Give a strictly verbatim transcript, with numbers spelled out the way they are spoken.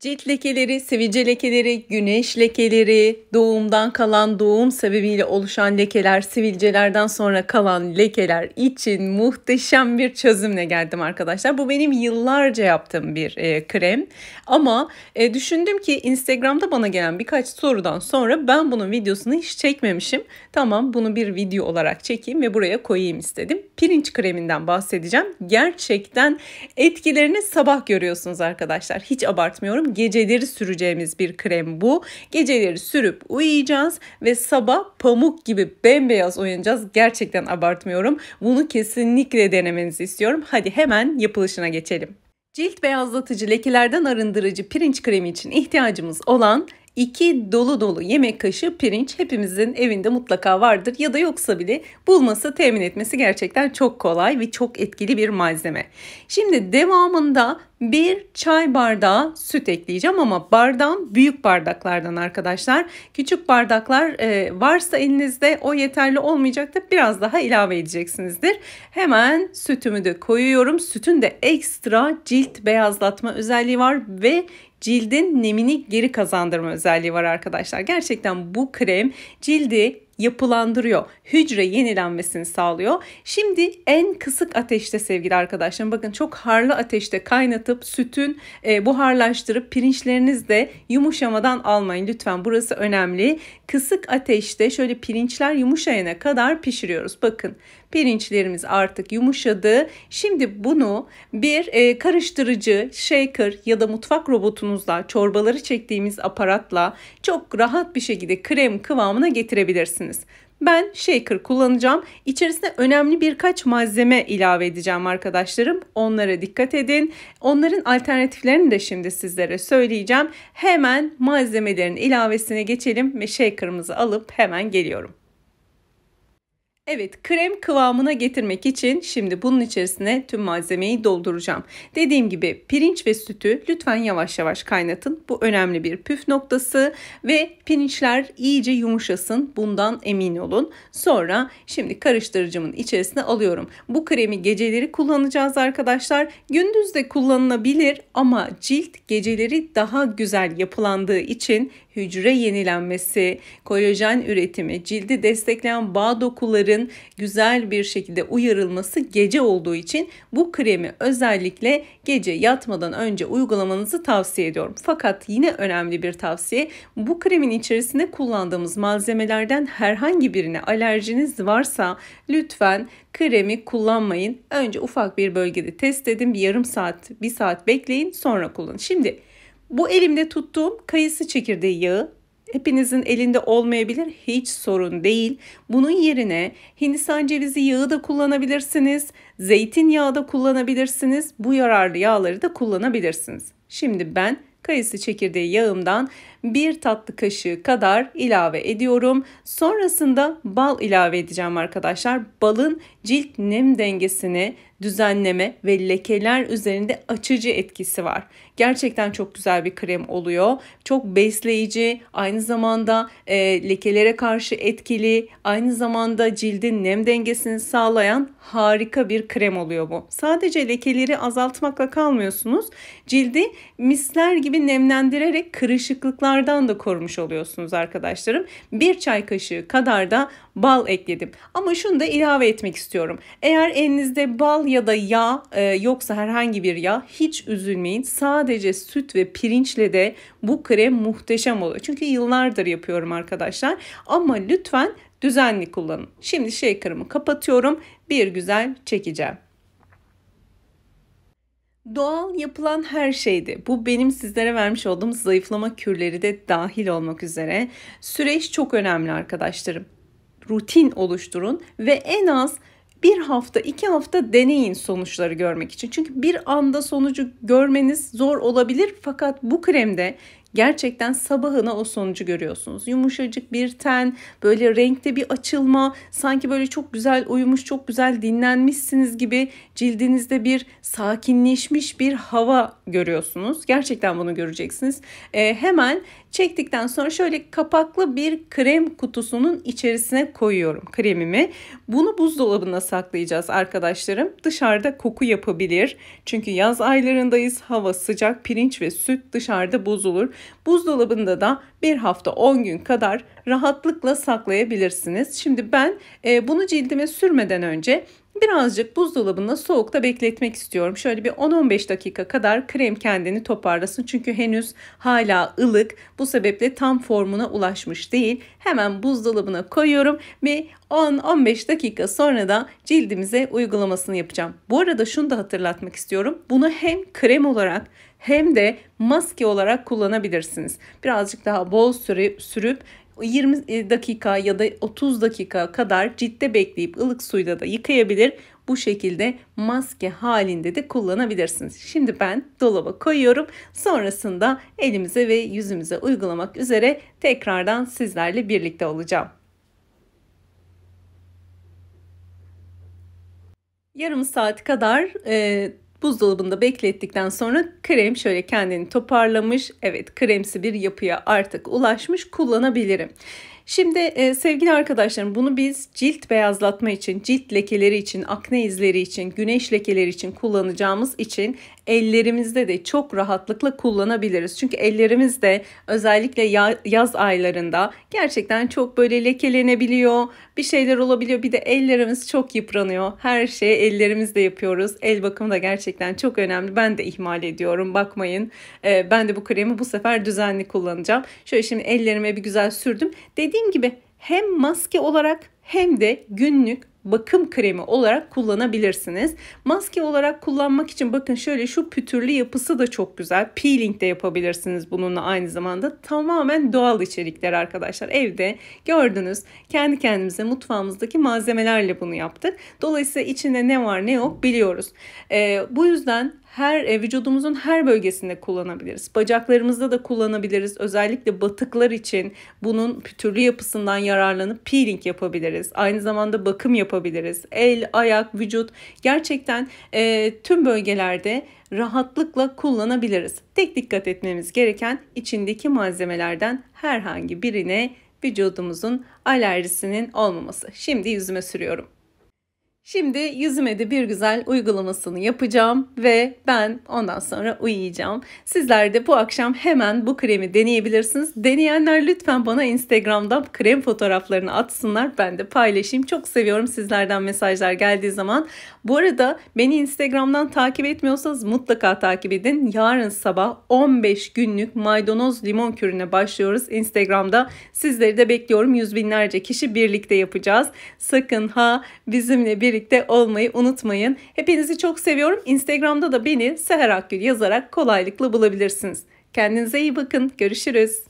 Cilt lekeleri, sivilce lekeleri, güneş lekeleri, doğumdan kalan doğum sebebiyle oluşan lekeler, sivilcelerden sonra kalan lekeler için muhteşem bir çözümle geldim arkadaşlar. Bu benim yıllarca yaptığım bir e, krem. Ama e, düşündüm ki Instagram'da bana gelen birkaç sorudan sonra ben bunun videosunu hiç çekmemişim. Tamam, bunu bir video olarak çekeyim ve buraya koyayım istedim. Pirinç kreminden bahsedeceğim. Gerçekten etkilerini sabah görüyorsunuz arkadaşlar. Hiç abartmıyorum. Geceleri süreceğimiz bir krem bu. Geceleri sürüp uyuyacağız ve sabah pamuk gibi bembeyaz uyanacağız. Gerçekten abartmıyorum. Bunu kesinlikle denemenizi istiyorum. Hadi hemen yapılışına geçelim. Cilt beyazlatıcı, lekelerden arındırıcı pirinç kremi için ihtiyacımız olan iki dolu dolu yemek kaşığı pirinç hepimizin evinde mutlaka vardır ya da yoksa bile bulması, temin etmesi gerçekten çok kolay ve çok etkili bir malzeme. Şimdi devamında bir çay bardağı süt ekleyeceğim ama bardağım büyük bardaklardan arkadaşlar. Küçük bardaklar varsa elinizde o yeterli olmayacaktır. Biraz daha ilave edeceksinizdir. Hemen sütümü de koyuyorum. Sütün de ekstra cilt beyazlatma özelliği var ve cildin nemini geri kazandırma özelliği var arkadaşlar. Gerçekten bu krem cildi yapılandırıyor. Hücre yenilenmesini sağlıyor. Şimdi en kısık ateşte sevgili arkadaşlarım, bakın çok harlı ateşte kaynatıp sütün e, buharlaştırıp pirinçleriniz de yumuşamadan almayın. Lütfen, burası önemli. Kısık ateşte şöyle pirinçler yumuşayana kadar pişiriyoruz. Bakın pirinçlerimiz artık yumuşadı. Şimdi bunu bir e, karıştırıcı, shaker ya da mutfak robotunuzla, çorbaları çektiğimiz aparatla çok rahat bir şekilde krem kıvamına getirebilirsiniz. Ben shaker kullanacağım. İçerisine önemli birkaç malzeme ilave edeceğim arkadaşlarım. Onlara dikkat edin. Onların alternatiflerini de şimdi sizlere söyleyeceğim. Hemen malzemelerin ilavesine geçelim ve shaker'ımızı alıp hemen geliyorum. Evet, krem kıvamına getirmek için şimdi bunun içerisine tüm malzemeyi dolduracağım. Dediğim gibi pirinç ve sütü lütfen yavaş yavaş kaynatın. Bu önemli bir püf noktası ve pirinçler iyice yumuşasın. Bundan emin olun. Sonra şimdi karıştırıcımın içerisine alıyorum. Bu kremi geceleri kullanacağız arkadaşlar. Gündüz de kullanılabilir ama cilt geceleri daha güzel yapılandığı için hücre yenilenmesi, kolajen üretimi, cildi destekleyen bağ dokuların güzel bir şekilde uyarılması gece olduğu için bu kremi özellikle gece yatmadan önce uygulamanızı tavsiye ediyorum. Fakat yine önemli bir tavsiye, bu kremin içerisinde kullandığımız malzemelerden herhangi birine alerjiniz varsa lütfen kremi kullanmayın. Önce ufak bir bölgede test edin, bir yarım saat, bir saat bekleyin, sonra kullanın. Şimdi bu elimde tuttuğum kayısı çekirdeği yağı, hepinizin elinde olmayabilir, hiç sorun değil. Bunun yerine Hindistan cevizi yağı da kullanabilirsiniz. Zeytinyağı da kullanabilirsiniz. Bu yararlı yağları da kullanabilirsiniz. Şimdi ben kayısı çekirdeği yağımdan bir tatlı kaşığı kadar ilave ediyorum. Sonrasında bal ilave edeceğim arkadaşlar. Balın cilt nem dengesini düzenleme ve lekeler üzerinde açıcı etkisi var. Gerçekten çok güzel bir krem oluyor. Çok besleyici, aynı zamanda e, lekelere karşı etkili, aynı zamanda cildin nem dengesini sağlayan harika bir krem oluyor bu. Sadece lekeleri azaltmakla kalmıyorsunuz. Cildi misler gibi nemlendirerek kırışıklıklardan da korumuş oluyorsunuz arkadaşlarım. Bir çay kaşığı kadar da bal ekledim. Ama şunu da ilave etmek istiyorum. Eğer elinizde bal ya da yağ e, yoksa herhangi bir yağ, hiç üzülmeyin. Sadece süt ve pirinçle de bu krem muhteşem oluyor. Çünkü yıllardır yapıyorum arkadaşlar. Ama lütfen düzenli kullanın. Şimdi shaker'ımı kapatıyorum. Bir güzel çekeceğim. Doğal yapılan her şeydi. Bu benim sizlere vermiş olduğum zayıflama kürleri de dahil olmak üzere. Süreç çok önemli arkadaşlarım. Rutin oluşturun ve en az bir hafta, iki hafta deneyin sonuçları görmek için. Çünkü bir anda sonucu görmeniz zor olabilir. Fakat bu kremde gerçekten sabahına o sonucu görüyorsunuz. Yumuşacık bir ten, böyle renkte bir açılma, sanki böyle çok güzel uyumuş, çok güzel dinlenmişsiniz gibi cildinizde bir sakinleşmiş bir hava görüyorsunuz. Gerçekten bunu göreceksiniz. Ee, hemen çektikten sonra şöyle kapaklı bir krem kutusunun içerisine koyuyorum kremimi. Bunu buzdolabına saklayacağız arkadaşlarım. Dışarıda koku yapabilir. Çünkü yaz aylarındayız. Hava sıcak, pirinç ve süt dışarıda bozulur. Buzdolabında da bir hafta on gün kadar rahatlıkla saklayabilirsiniz. Şimdi ben bunu cildime sürmeden önce birazcık buzdolabında soğukta bekletmek istiyorum. Şöyle bir on on beş dakika kadar krem kendini toparlasın. Çünkü henüz hala ılık. Bu sebeple tam formuna ulaşmış değil. Hemen buzdolabına koyuyorum ve on on beş dakika sonra da cildimize uygulamasını yapacağım. Bu arada şunu da hatırlatmak istiyorum. Bunu hem krem olarak hem de maske olarak kullanabilirsiniz. Birazcık daha bol süre sürüp yirmi dakika ya da otuz dakika kadar ciltte bekleyip ılık suyla da yıkayabilir. Bu şekilde maske halinde de kullanabilirsiniz. Şimdi ben dolaba koyuyorum. Sonrasında elimize ve yüzümüze uygulamak üzere tekrardan sizlerle birlikte olacağım. Yarım saat kadar e, buzdolabında beklettikten sonra krem şöyle kendini toparlamış. Evet, kremsi bir yapıya artık ulaşmış, kullanabilirim. Şimdi e, sevgili arkadaşlarım, bunu biz cilt beyazlatma için, cilt lekeleri için, akne izleri için, güneş lekeleri için kullanacağımız için ellerimizde de çok rahatlıkla kullanabiliriz. Çünkü ellerimizde özellikle ya, yaz aylarında gerçekten çok böyle lekelenebiliyor, bir şeyler olabiliyor. Bir de ellerimiz çok yıpranıyor. Her şeyi ellerimizle yapıyoruz. El bakımı da gerçekten çok önemli. Ben de ihmal ediyorum, bakmayın. E, ben de bu kremi bu sefer düzenli kullanacağım. Şöyle şimdi ellerime bir güzel sürdüm. Dediğim gibi hem maske olarak hem de günlük bakım kremi olarak kullanabilirsiniz. Maske olarak kullanmak için bakın şöyle şu pütürlü yapısı da çok güzel. Peeling de yapabilirsiniz bununla aynı zamanda. Tamamen doğal içerikler arkadaşlar. Evde gördünüz, kendi kendimize mutfağımızdaki malzemelerle bunu yaptık. Dolayısıyla içinde ne var ne yok biliyoruz. Ee, bu yüzden her vücudumuzun her bölgesinde kullanabiliriz. Bacaklarımızda da kullanabiliriz. Özellikle batıklar için bunun pütürlü yapısından yararlanıp peeling yapabiliriz. Aynı zamanda bakım yapabiliriz. El, ayak, vücut, gerçekten e, tüm bölgelerde rahatlıkla kullanabiliriz. Tek dikkat etmemiz gereken içindeki malzemelerden herhangi birine vücudumuzun alerjisinin olmaması. Şimdi yüzüme sürüyorum. Şimdi yüzüme de bir güzel uygulamasını yapacağım ve ben ondan sonra uyuyacağım. Sizler de bu akşam hemen bu kremi deneyebilirsiniz. Deneyenler lütfen bana Instagram'dan krem fotoğraflarını atsınlar. Ben de paylaşayım. Çok seviyorum sizlerden mesajlar geldiği zaman. Bu arada beni Instagram'dan takip etmiyorsanız mutlaka takip edin. Yarın sabah on beş günlük maydanoz limon kürüne başlıyoruz Instagram'da. Sizleri de bekliyorum. Yüz binlerce kişi birlikte yapacağız. Sakın ha bizimle birlikte birlikte olmayı unutmayın. Hepinizi çok seviyorum. Instagram'da da beni Seher Akgül yazarak kolaylıkla bulabilirsiniz. Kendinize iyi bakın. Görüşürüz.